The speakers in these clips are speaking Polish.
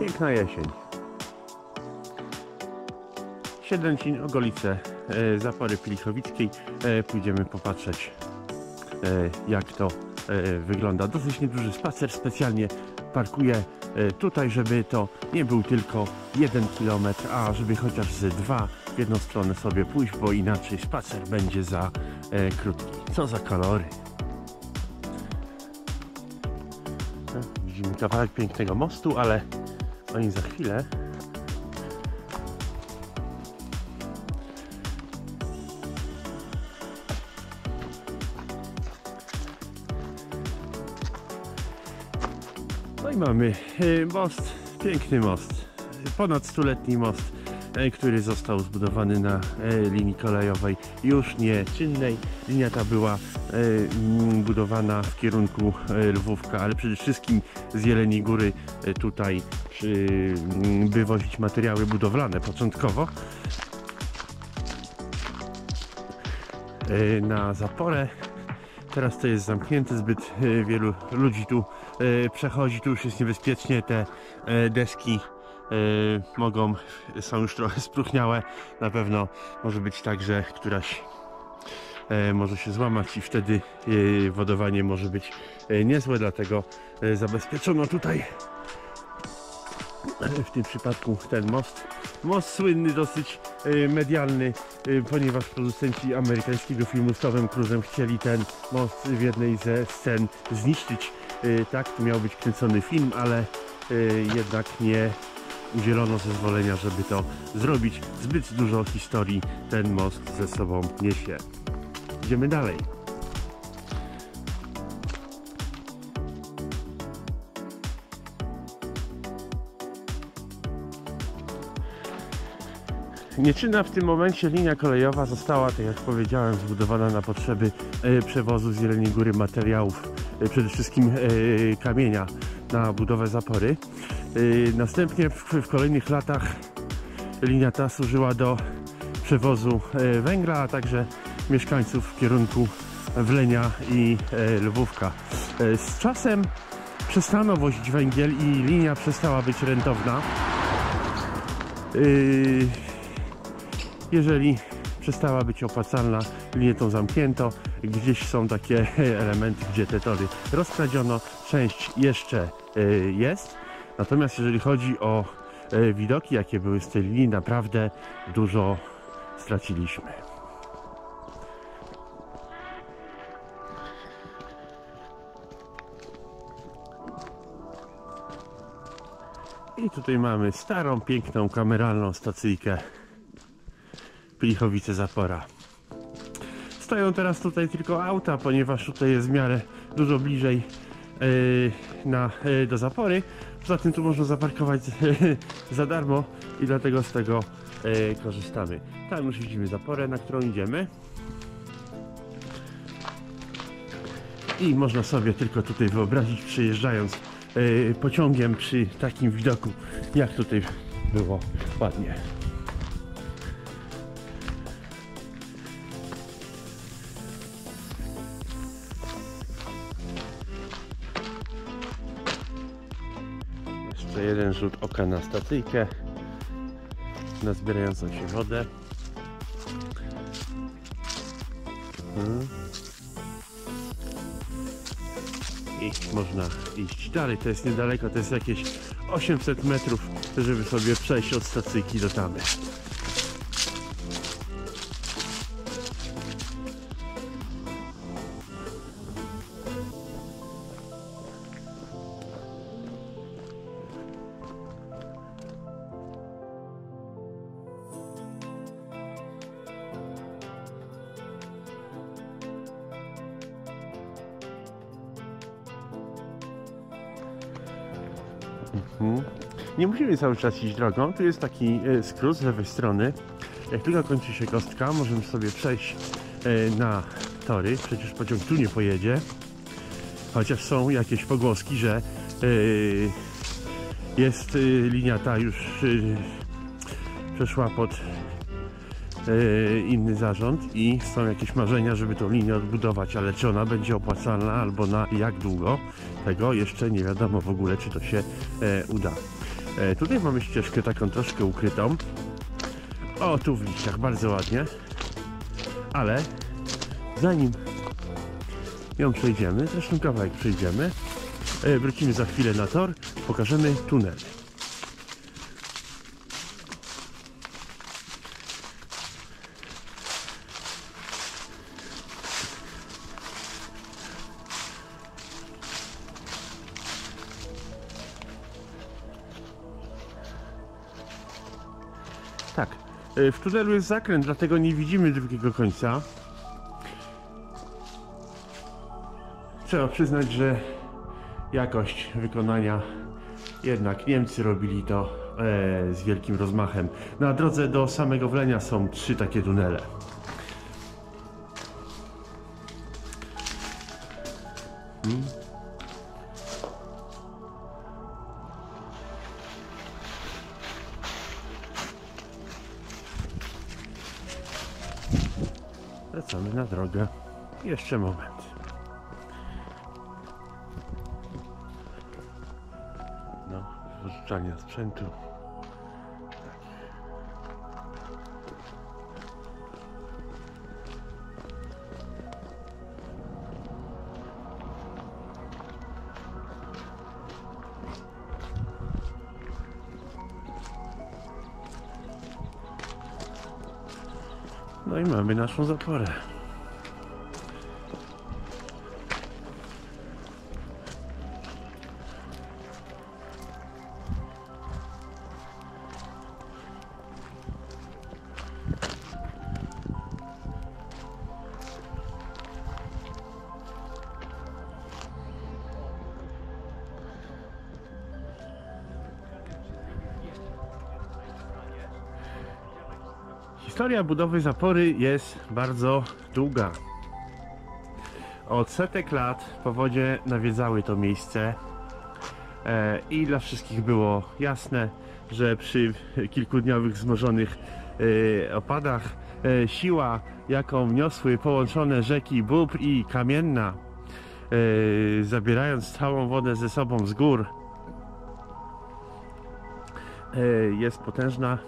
Piękna jesień. Siedlęcin, okolice Zapory Pilichowickiej. Pójdziemy popatrzeć, jak to wygląda. Dosyć nieduży spacer. Specjalnie parkuję tutaj, żeby to nie był tylko 1 km, a żeby chociaż ze 2 w jedną stronę sobie pójść, bo inaczej spacer będzie za krótki. Co za kolory. Widzimy kawałek pięknego mostu, ale o nim za chwilę. No i mamy most, piękny most, ponad stuletni most, który został zbudowany na linii kolejowej już nieczynnej. Linia ta była budowana w kierunku Lwówka, ale przede wszystkim z Jeleniej Góry tutaj, by wozić materiały budowlane początkowo na Zaporę. Teraz to jest zamknięte, zbyt wielu ludzi tu przechodzi, tu już jest niebezpiecznie, te deski są już trochę spróchniałe. Na pewno może być tak, że któraś może się złamać i wtedy wodowanie może być niezłe, dlatego zabezpieczono tutaj w tym przypadku ten most. Most słynny, dosyć medialny, ponieważ producenci amerykańskiego filmu z Tomem Cruise'em chcieli ten most w jednej ze scen zniszczyć. Tak, tu miał być kręcony film, ale jednak nie udzielono zezwolenia, żeby to zrobić. Zbyt dużo historii ten most ze sobą niesie. Idziemy dalej. Nieczynna w tym momencie linia kolejowa została, tak jak powiedziałem, zbudowana na potrzeby przewozu z Jeleniej Góry materiałów, przede wszystkim kamienia na budowę zapory. Następnie w kolejnych latach linia ta służyła do przewozu węgla, a także mieszkańców w kierunku Wlenia i Lwówka. Z czasem przestano wozić węgiel i linia przestała być rentowna. Jeżeli przestała być opłacalna, linię tą zamknięto. Gdzieś są takie elementy, gdzie te tory rozkradziono. Część jeszcze jest. Natomiast jeżeli chodzi o widoki, jakie były z tej linii, naprawdę dużo straciliśmy. I tutaj mamy starą, piękną, kameralną stacyjkę Pilchowice Zapora. Stoją teraz tutaj tylko auta, ponieważ tutaj jest w miarę dużo bliżej do Zapory. Poza tym tu można zaparkować za darmo i dlatego z tego korzystamy. Tam już widzimy Zaporę, na którą idziemy. I można sobie tylko tutaj wyobrazić, przejeżdżając pociągiem przy takim widoku, jak tutaj było ładnie. Jeszcze jeden rzut oka na stacyjkę, na zbierającą się wodę. I można iść dalej, to jest niedaleko, to jest jakieś 800 metrów, żeby sobie przejść od stacyjki do tamy. Nie musimy cały czas iść drogą, tu jest taki skrót z lewej strony. Jak tylko kończy się kostka, możemy sobie przejść na tory, przecież pociąg tu nie pojedzie. Chociaż są jakieś pogłoski, że jest linia ta już przeszła pod inny zarząd i są jakieś marzenia, żeby tą linię odbudować, ale czy ona będzie opłacalna albo na jak długo, tego jeszcze nie wiadomo w ogóle, czy to się uda. Tutaj mamy ścieżkę taką troszkę ukrytą. O, tu w liściach, bardzo ładnie. Ale zanim ją przejdziemy, zresztą kawałek przejdziemy, wrócimy za chwilę na tor, pokażemy tunel. Tak, w tunelu jest zakręt, dlatego nie widzimy drugiego końca. Trzeba przyznać, że jakość wykonania jednak Niemcy robili to z wielkim rozmachem. Na drodze do samego Wlenia są trzy takie tunele. Wracamy na drogę. Jeszcze moment. Pożyczania sprzętu. No i mamy naszą zaporę. Historia budowy zapory jest bardzo długa. Od setek lat powodzie nawiedzały to miejsce i dla wszystkich było jasne, że przy kilkudniowych wzmożonych opadach siła, jaką niosły połączone rzeki Bóbr i Kamienna, zabierając całą wodę ze sobą z gór, jest potężna.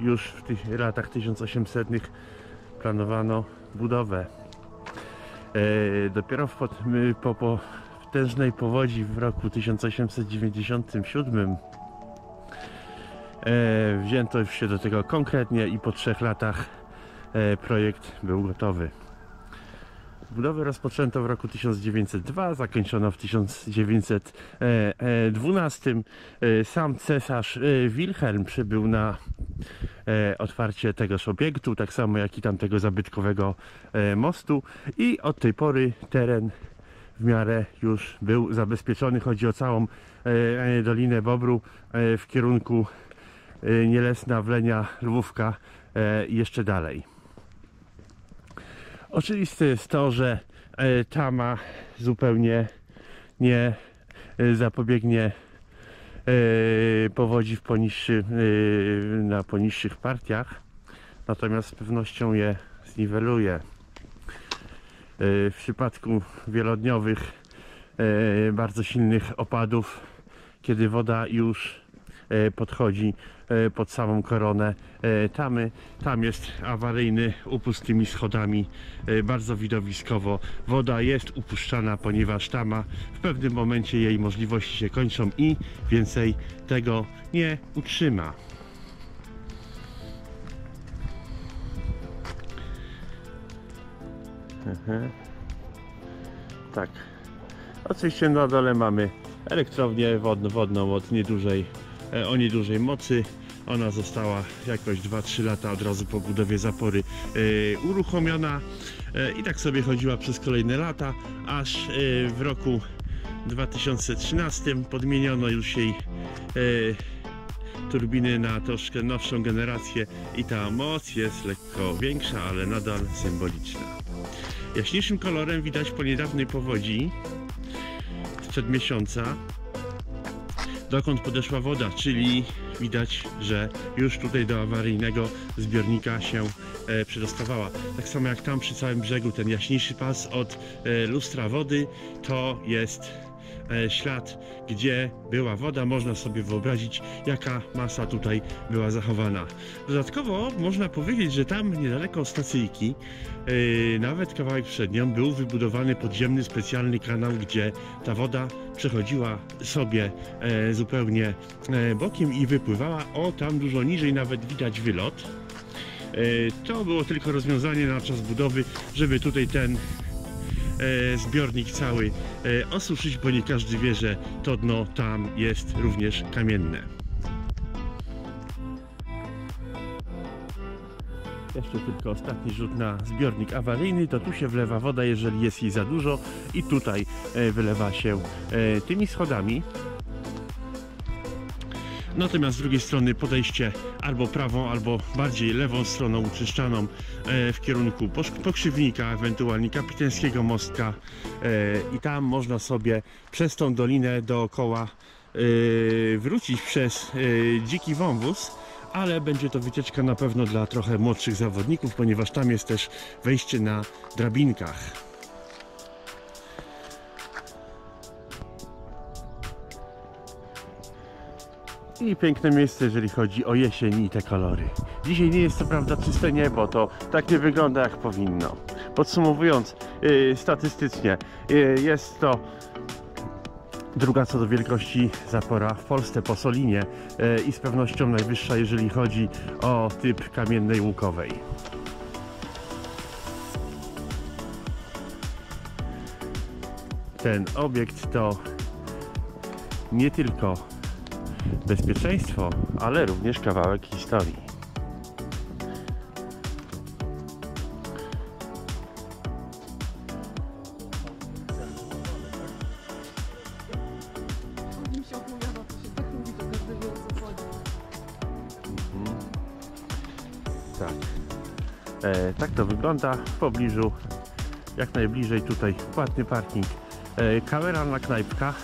Już w tych latach 1800 planowano budowę. Dopiero po potężnej powodzi w roku 1897 wzięto się do tego konkretnie i po 3 latach projekt był gotowy. Budowę rozpoczęto w roku 1902, zakończono w 1912. Sam cesarz Wilhelm przybył na otwarcie tegoż obiektu, tak samo jak i tamtego zabytkowego mostu, i od tej pory teren w miarę już był zabezpieczony. Chodzi o całą Dolinę Bobru w kierunku Nielesna, Wlenia, Lwówka i jeszcze dalej. Oczywiste jest to, że Tama zupełnie nie zapobiegnie powodzi na poniższych partiach, natomiast z pewnością je zniweluje. W przypadku wielodniowych, bardzo silnych opadów, kiedy woda już podchodzi pod samą koronę tamy. Tam jest awaryjny upust tymi schodami, bardzo widowiskowo. Woda jest upuszczana, ponieważ tama w pewnym momencie jej możliwości się kończą i więcej tego nie utrzyma. Tak. Oczywiście na dole mamy elektrownię wodną od o niedużej mocy. Ona została jakoś 2-3 lata od razu po budowie zapory uruchomiona i tak sobie chodziła przez kolejne lata, aż w roku 2013 podmieniono już jej turbiny na troszkę nowszą generację i ta moc jest lekko większa, ale nadal symboliczna. Jaśniejszym kolorem widać po niedawnej powodzi sprzed miesiąca, dokąd podeszła woda, czyli widać, że już tutaj do awaryjnego zbiornika się przedostawała. Tak samo jak tam przy całym brzegu ten jaśniejszy pas od lustra wody, to jest ślad, gdzie była woda. Można sobie wyobrazić, jaka masa tutaj była zachowana. Dodatkowo można powiedzieć, że tam niedaleko stacyjki, nawet kawałek przed nią, był wybudowany podziemny specjalny kanał, gdzie ta woda przechodziła sobie zupełnie bokiem i wypływała. O, tam dużo niżej nawet widać wylot. To było tylko rozwiązanie na czas budowy, żeby tutaj ten zbiornik cały osuszyć, bo nie każdy wie, że to dno tam jest również kamienne. Jeszcze tylko ostatni rzut na zbiornik awaryjny, to tu się wlewa woda, jeżeli jest jej za dużo, i tutaj wylewa się tymi schodami. Natomiast z drugiej strony podejście albo prawą, albo bardziej lewą stroną uczyszczaną w kierunku Pokrzywnika, ewentualnie Kapitańskiego Mostka, i tam można sobie przez tą dolinę dookoła wrócić przez Dziki Wąwóz, ale będzie to wycieczka na pewno dla trochę młodszych zawodników, ponieważ tam jest też wejście na drabinkach. I piękne miejsce, jeżeli chodzi o jesień i te kolory. Dzisiaj nie jest to prawda czyste niebo, to tak nie wygląda, jak powinno. Podsumowując, statystycznie jest to druga co do wielkości zapora w Polsce po Solinie i z pewnością najwyższa, jeżeli chodzi o typ kamiennej łukowej. Ten obiekt to nie tylko bezpieczeństwo, ale również kawałek historii. Tak. Tak to wygląda w pobliżu, jak najbliżej tutaj płatny parking, kameralna knajpka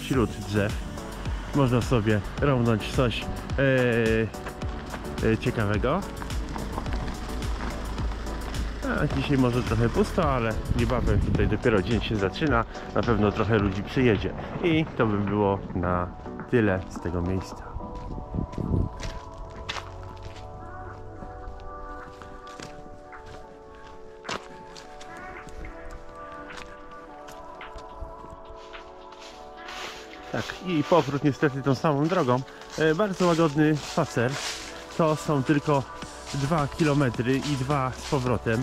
wśród drzew. Można sobie robić coś ciekawego. A dzisiaj może trochę pusto, ale niebawem tutaj dopiero dzień się zaczyna. Na pewno trochę ludzi przyjedzie. I to by było na tyle z tego miejsca. Tak, i powrót niestety tą samą drogą. Bardzo łagodny spacer. To są tylko 2 km i 2 z powrotem.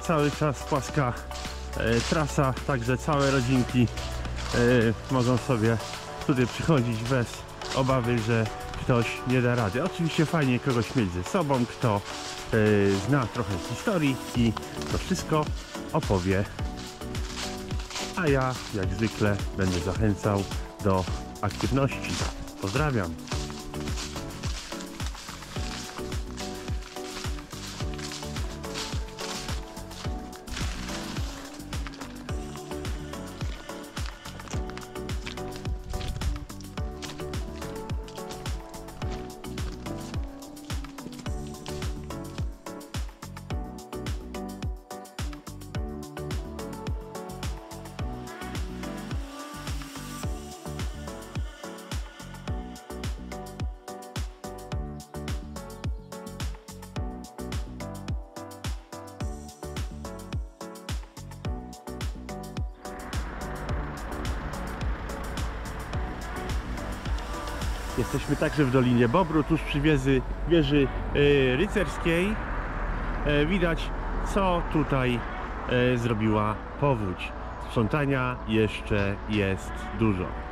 Cały czas płaska trasa, także całe rodzinki mogą sobie tutaj przychodzić bez obawy, że ktoś nie da rady. Oczywiście fajnie kogoś mieć ze sobą, kto zna trochę historii i to wszystko opowie. A ja, jak zwykle, będę zachęcał do aktywności. Pozdrawiam! Jesteśmy także w Dolinie Bobru, tuż przy wieży rycerskiej. Widać, co tutaj zrobiła powódź. Sprzątania jeszcze jest dużo.